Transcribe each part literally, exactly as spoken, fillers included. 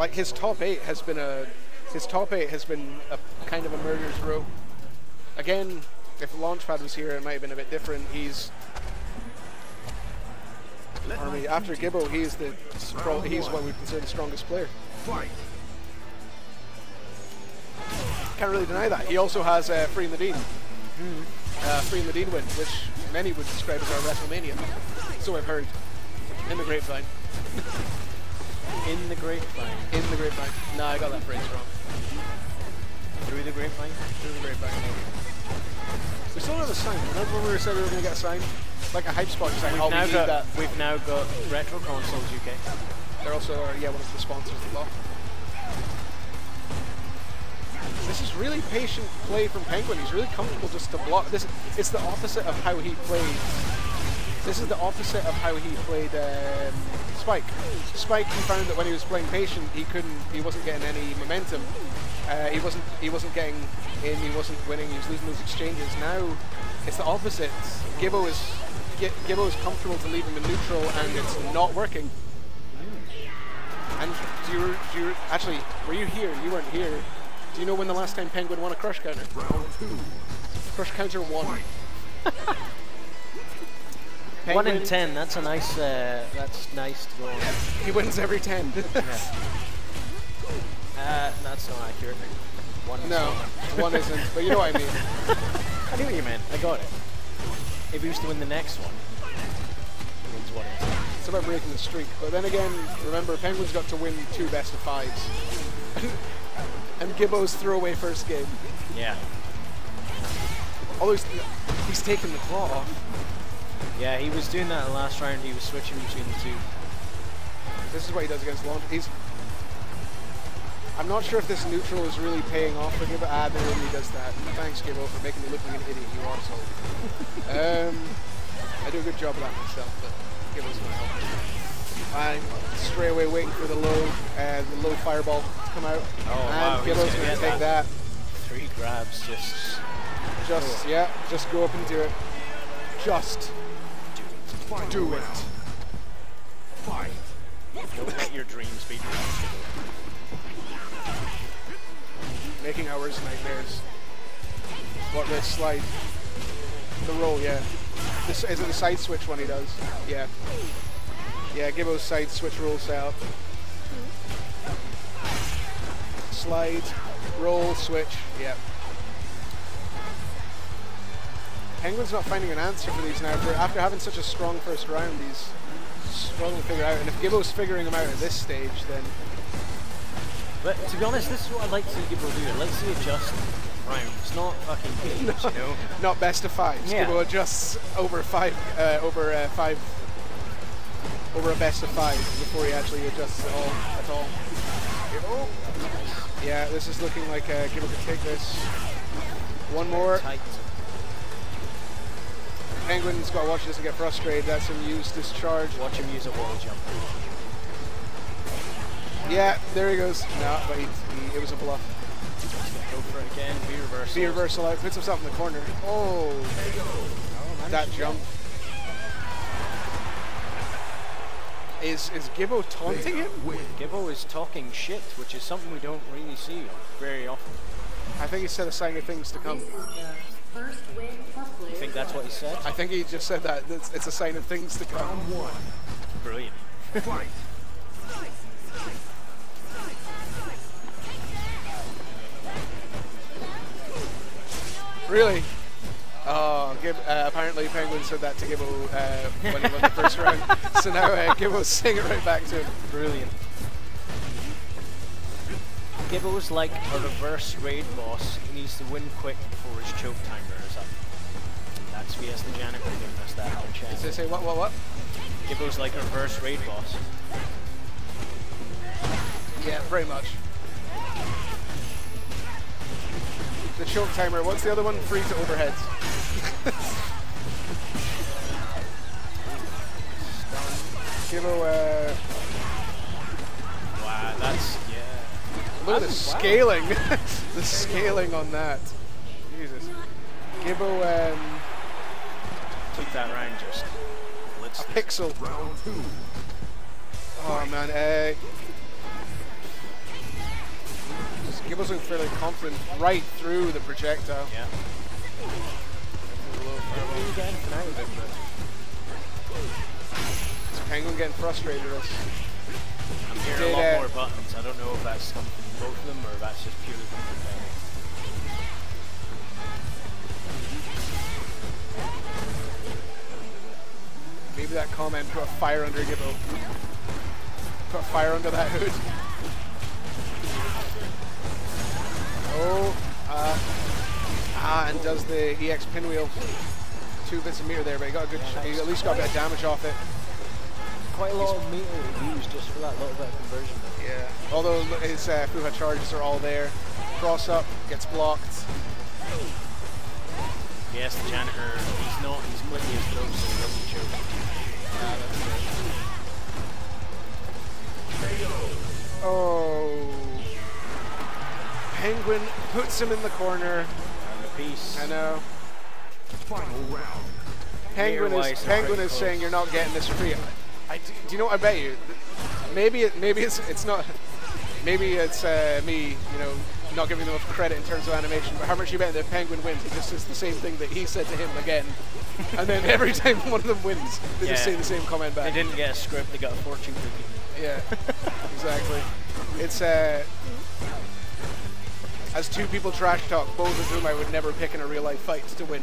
Like his top eight has been a his top eight has been a kind of a murderer's row. Again, if Launchpad was here, it might have been a bit different. He's Army. After Gibbo, he's the he's what we consider the strongest player. Can't really deny that. He also has uh, Free in the Dean, uh, Free in the Dean win, which many would describe as our WrestleMania. So I've heard. In the grapevine. In the grapevine. In the grapevine. Nah, I got that phrase wrong. Through the grapevine. Through the grapevine. We still don't have a sign. Remember when we were said we were going to get a sign? Like a hype spot sign. We've, oh, now, we got, that. we've now got Retro Consoles U K. They're also, uh, yeah, one of the sponsors as well. This is really patient play from Penguin. He's really comfortable just to block. This, it's the opposite of how he played. This is the opposite of how he played um, Spike. Spike, he found that when he was playing patient, he couldn't. He wasn't getting any momentum. Uh, he wasn't. He wasn't getting in. He wasn't winning. He was losing those exchanges. Now it's the opposite. Gibbo is. Gibbo is comfortable to leave him in neutral, and it's not working. And do you, do you actually? Were you here? You weren't here. Do you know when the last time Penguin won a Crush Counter? Round two. Crush Counter one. Penguin. One in ten. That's a nice. Uh, that's nice to go on. He wins every ten. Yeah. Uh, that's not accurate. One. No, one isn't. But you know what I mean. I knew what you meant. I got it. If he was to win the next one, he wins one in ten. It's about breaking the streak. But then again, remember, Penguin's got to win two best of fives. And Gibbo's throwaway first game. Yeah. Although he's, he's taken the claw off. Yeah, he was doing that in the last round. He was switching between the two. This is what he does against Launch. He's. I'm not sure if this neutral is really paying off for Gibbo. Ah, there only does that. Thanks, Gibbo, for making me look like an idiot. You arsehole. um, I do a good job of that myself, but Gibbo's going to help me. I'm straight away waiting for the low, uh, the low fireball to come out. Oh, and wow, Gibbo's going to take that. that. Three grabs, just. Just cool. yeah, just go up and do it. Just. Final do round. it. Fight. Don't let your dreams be dreams. Making ours nightmares. What this slide? The roll, yeah. This is it the side switch one he does. Yeah. Yeah, Gibbo's side switch roll setup. Slide, roll, switch. Yeah. Penguin's not finding an answer for these now. After having such a strong first round, he's struggling to figure out. And if Gibbo's figuring him out at this stage, then... But to be honest, this is what I'd like to see Gibbo do. I'd like to see adjust rounds, not fucking games, not, you know? Not best of fives. Yeah. Gibbo adjusts over five, uh, over uh, five, over a best of five before he actually adjusts at all. At all. Gibbo. Yeah, this is looking like uh, Gibbo could take this. One more. Tight. Penguin's got to watch this and get frustrated. That's him use discharge. Watch him use a wall jump. Yeah, there he goes. No, but he, he, it was a bluff. Go for it again. V reversal. V reversal out. Puts himself in the corner. Oh, no, that jump. Is is Gibbo taunting him? Gibbo is talking shit, which is something we don't really see very often. I think he said a sign of things to come. First win for players. You think that's what he said? I think he just said that. It's, it's a sign of things to come. Round one. Brilliant. Fight. Really? Oh, Gib, uh, apparently Penguin said that to Gibbo uh, when he won the first round. So now uh, Gibbo's singing right back to him. Brilliant. Gibbo's like a reverse raid boss. He needs to win quick before his choke timer is up. That's V S the Janitor giving us that whole chance. Does it say what, what, what? Gibbo's like a reverse raid boss. Yeah, very much. The choke timer, what's the other one? Free to overheads. Gibbo, uh... wow, that's... Look at the scaling, the scaling on that. Jesus. Gibbo, um... took that round just. Let's a pixel. Round two. Oh man, uh... Gibbo's looking fairly confident right through the projectile. Yeah. Penguin getting frustrated. Is Penguin getting frustrated? I'm hearing a lot more buttons. I don't know if that's something from both of them or if that's just purely from the Penguin. Maybe that comment put a fire under Gibbo. Put a fire under that hood. Oh, uh, ah, and does the E X pinwheel. Two bits of meter there, but he got a good, yeah, he at least got a bit of damage off it. Quite a lot He's, of meter used just for that little bit of conversion. Though. Yeah, although his uh, Fuha charges are all there. Cross up, gets blocked. Yes, the janitor, he's not, he's clicking his throat so he doesn't choke. Yeah, that's oh. Penguin puts him in the corner. And a piece. I know. Final round. Penguin is, Penguin is saying you're not getting this free. I, I, do you know what I bet you? Maybe, it, maybe it's, it's not, maybe it's uh, me, you know, not giving them enough credit in terms of animation, but how much you bet that Penguin wins, it just is the same thing that he said to him again. And then every time one of them wins, they yeah. just say the same comment back. They didn't get a script, they got a fortune cookie. Yeah, exactly. It's, uh, as two people trash talk, both of whom I would never pick in a real life fight to win.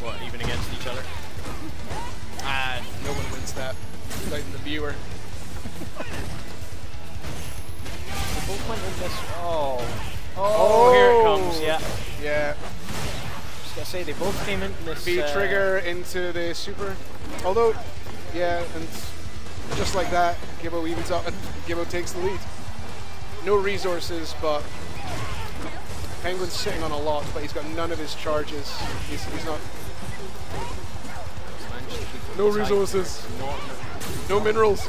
What, even against each other? Ah, uh, no one wins that, not even the viewer. Oh. oh, oh, here it comes, yeah. Yeah. Just gotta say, they both came in this... B-trigger uh, into the super. Although, yeah, and just like that, Gibbo evens up and Gibbo takes the lead. No resources, but Penguin's sitting on a lot, but he's got none of his charges. He's, he's not... No resources. No minerals.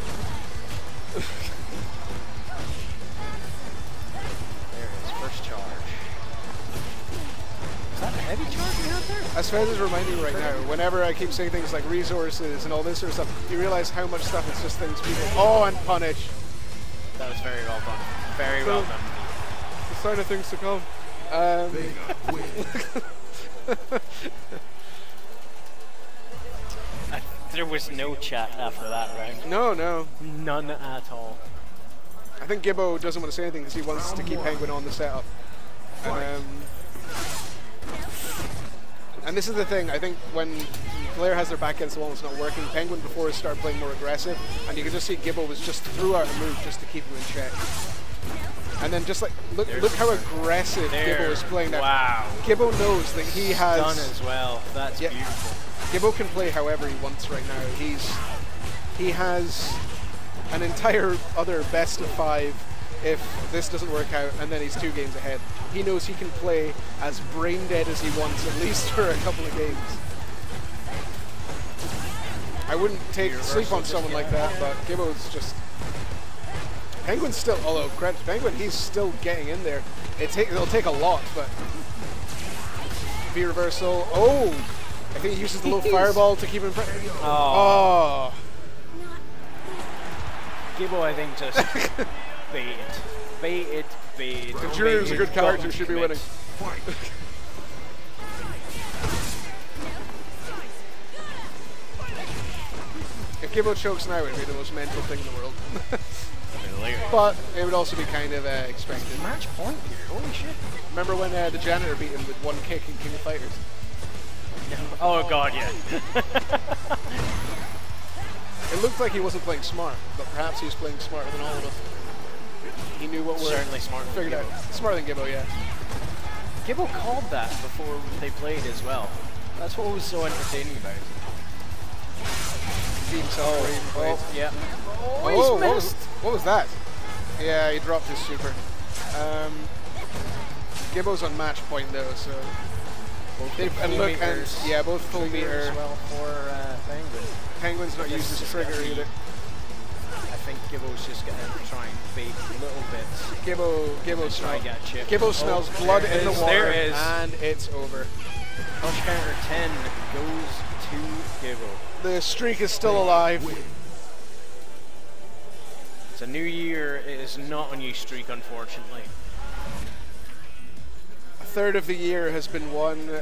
Heavy charge out there? As Fez is reminding me right now, whenever I keep saying things like resources and all this sort of stuff, you realize how much stuff it's just things people. Oh, and punish. That was very well done. Very so, well done. The sign of things to come. Um, I, there was no chat after that round. No, no. None at all. I think Gibbo doesn't want to say anything because he wants round to keep one. Penguin on the setup. And, um, And this is the thing, I think when player has their back against the wall and it's not working, Penguin before started playing more aggressive, and you can just see Gibbo was just threw out a move just to keep him in check. And then just like, look There's look how aggressive there. Gibbo is playing now. Wow. Gibbo knows that he has... Done as well, that's yeah, beautiful. Gibbo can play however he wants right now. He's He has an entire other best of five if this doesn't work out, and then he's two games ahead. He knows he can play as brain dead as he wants, at least for a couple of games. I wouldn't take sleep on someone like that, but Gibbo's just... Penguin's still, although credit to Penguin, he's still getting in there. It take, it'll take a lot, but... B-reversal, oh! I think he uses the little fireball to keep him... Oh! oh. Gibbo, I think, just... Baited, baited, baited. The jury was a good character, should be winning. If Gibbo chokes now, it would be the most mental thing in the world. But it would also be kind of uh, expected. Match point here, holy shit. Remember when uh, the janitor beat him with one kick in King of Fighters? No. Oh god, yeah. It looked like he wasn't playing smart, but perhaps he was playing smarter than all of us. He knew what certainly we're smart than figured Gibbo. out. Smarter than Gibbo, yeah. Gibbo called that before they played as well. That's what was so entertaining about it. Oh, oh, yeah. oh, oh what, was, what was that? Yeah, he dropped his super. Um, Gibbo's on match point though, so both they've and look and yeah, both full meter as well for uh, Penguin. Penguin's not used his trigger either. I think Gibbo's just going to try and bait a little bit. Gibbo, Gibbo, smell. Gibbo oh, smells blood in is, the water, there is. and it's over. Punch counter ten goes to Gibbo. The streak is still alive. It's The new year is not a new streak, unfortunately. A third of the year has been won